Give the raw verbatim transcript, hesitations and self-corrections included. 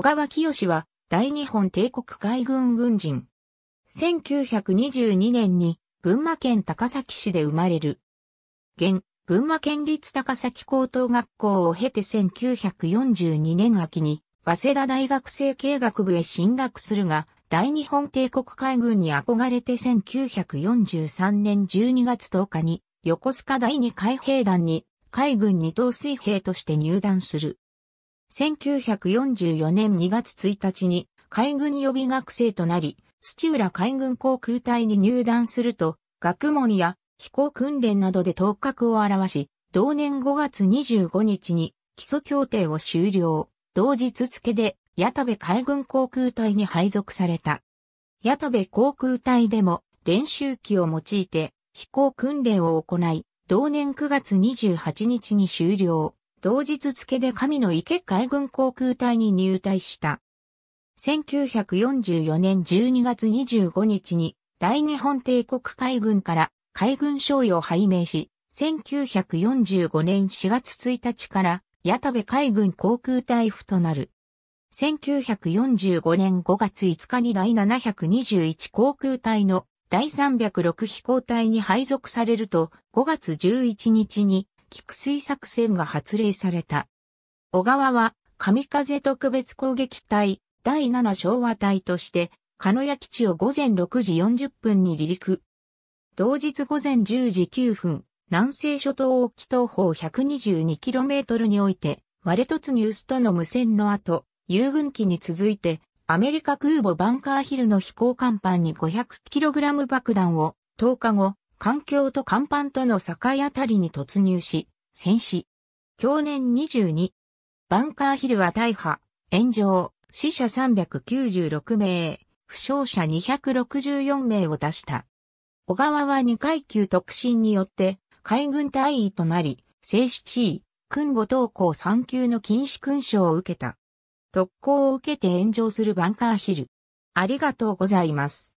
小川清は大日本帝国海軍軍人。せんきゅうひゃくにじゅうにねんに群馬県高崎市で生まれる。現、群馬県立高崎高等学校を経てせんきゅうひゃくよんじゅうにねん秋に早稲田大学政経学部へ進学するが、大日本帝国海軍に憧れてせんきゅうひゃくよんじゅうさんねんじゅうにがつとおかに横須賀第二海兵団に海軍二等水兵として入団する。せんきゅうひゃくよんじゅうよねんにがつついたちに海軍予備学生となり、土浦海軍航空隊に入団すると、学問や飛行訓練などで頭角を現し、同年ごがつにじゅうごにちに基礎協定を終了。同日付で谷田部海軍航空隊に配属された。谷田部航空隊でも練習機を用いて飛行訓練を行い、同年くがつにじゅうはちにちに終了。同日付で上野池海軍航空隊に入隊した。せんきゅうひゃくよんじゅうよねんじゅうにがつにじゅうごにちに大日本帝国海軍から海軍少尉を拝命し、せんきゅうひゃくよんじゅうごねんしがつついたちから谷田部海軍航空隊付となる。せんきゅうひゃくよんじゅうごねんごがついつかに第ななひゃくにじゅういち航空隊の第さんびゃくろく飛行隊に配属されると、ごがつじゅういちにちに菊水作戦が発令された。小川は、神風特別攻撃隊、第なな昭和隊として、鹿屋基地を午前ろくじよんじゅっぷんに離陸。同日午前じゅうじきゅうふん、南西諸島沖東方 ひゃくにじゅうにキロメートル において、割れ突入スとの無線の後、遊軍機に続いて、アメリカ空母バンカーヒルの飛行甲板に ごひゃくキログラム 爆弾を、とおかご、艦橋と甲板との境あたりに突入し、戦死。享年にじゅうに。バンカーヒルは大破、炎上、死者さんびゃくきゅうじゅうろくめい、負傷者にひゃくろくじゅうよんめいを出した。小川はにかいきゅう特進によって、海軍大尉となり、正七位、勲五等功さん級の金糸勲章を受けた。特攻を受けて炎上するバンカーヒル。ありがとうございます。